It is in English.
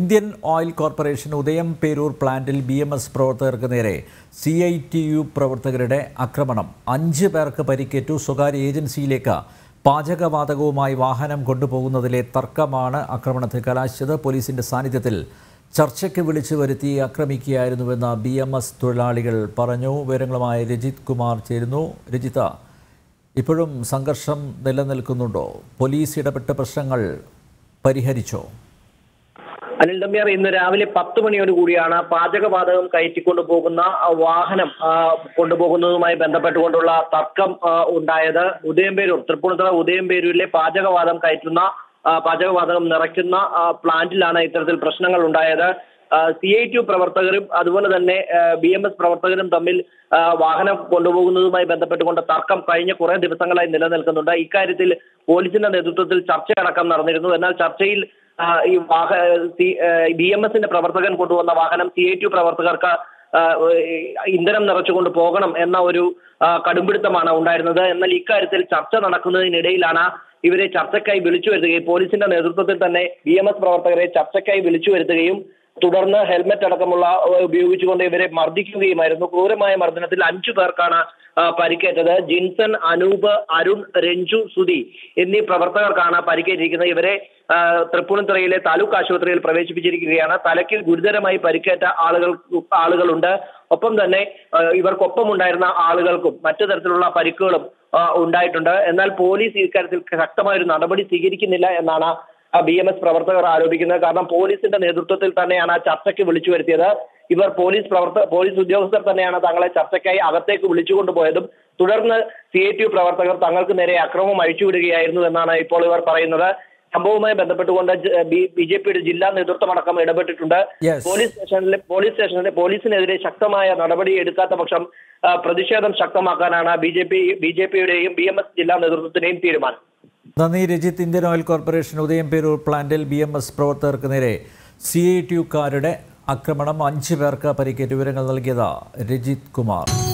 Indian Oil Corporation Udayamperoor Plantil BMS പ്രവർത്തകർക്ക് നേരെ CITU പ്രവർത്തകരുടെ ആക്രമണം 5 പേർക്ക് പരിക്കേറ്റു സ്വകാര്യ ഏജൻസിയിലേക്ക് പാചകവാതകവുമായി വാഹനം കൊണ്ടുപോകുന്നതിലെ തർക്കമാണ് ആക്രമണത്തിൽ കലാശിച്ചത് പോലീസിന്റെ സാന്നിധ്യത്തിൽ ചർച്ചയ്ക്ക് വിളിച്ചു വരുത്തി ആക്രമിക്കുകയായിരുന്നുവെന്ന് BMS തൊഴിലാളികൾ പറഞ്ഞു വിവരങ്ങളുമായി രജിത് കുമാർ ചേരുന്നു രജിത ഇപ്പോഴും സംഘർഷം നിലനിൽക്കുന്നുണ്ടോ പോലീസ് ഇടപെട്ട പ്രശ്നങ്ങൾ പരിഹരിച്ചോ Anil Nambiar in the Ravile Patumani Guriana, Pajavadam Kaiti Kondoboguna, a Wahanam Kondobogunu my Bandapatondula, Tarkam Udayada, Udayamperoor, Tripunda, Udayamperoor, Pajavadam Kaituna, Pajavadam Narakuna, Plantilana Ital Prasnangal Undayada, CITU Pravartagrip, Adwana BMS Pravartagrim Tamil Wahanam Kondobogunu by Bandapatonda Tarkam Kaina Korea the Sangala in the Kanda Ikaritil Police and the Tutal Chapcha Rakam Chapchail BMS in the Pravagan Kodu on the Wahanam, CITU Pravagarka, Indram Narachund Poganam, and now you Kadumbutamana, and the Lika itself, Chapter and Akuna in Edelana, even a Chapsakai village with the police in the Nezutan, BMS Pravagar, Chapsakai village with the game, Tudorna, Helmet, Tarakamula, which one they were Mardiki, Marnokura, Mardanat, Anchu Karkana, Parikata, Jinson, Anuba, Arun, Renju, Sudi, in the Pravagarkana, Parikate, Trapun Trail, Taluka Shotrail, Pravesh Vijayana, Talakil, Gudaramai Parikata, Alagalunda, upon the neck, Iver Copa Mundarna, Alagal, Matatula Pariculum, Undaitunda, and the police is Katama and nobody Sigiriki Nila and Nana, a BMS Pravagar, Arabicana, Ghana, police in the Nezutel Taneana, Chapsaki Village, Iver police, police Udiosa Taneana, Tangala, Chapsakai, Avate, Village, to Boedum, Tudorna, CITU Pravagar, Tangal, Akram, Marichu, Nana, Polivar Paranora. My Bandapatuanda BJP Jilla, Nedutamakam, Edabatunda, police station, police in every Shaktamaya, nobody Edukatamakam, Pradesham Shaktamakarana, BJP, BMS Jilla, the name Piraman. Nani Rigit Indian Oil Corporation Udayamperoor Plantil, BMS Provatar Kanere, CITU Karade, Akramanam, Anchivarka, Parikatu, Rigit Kumar.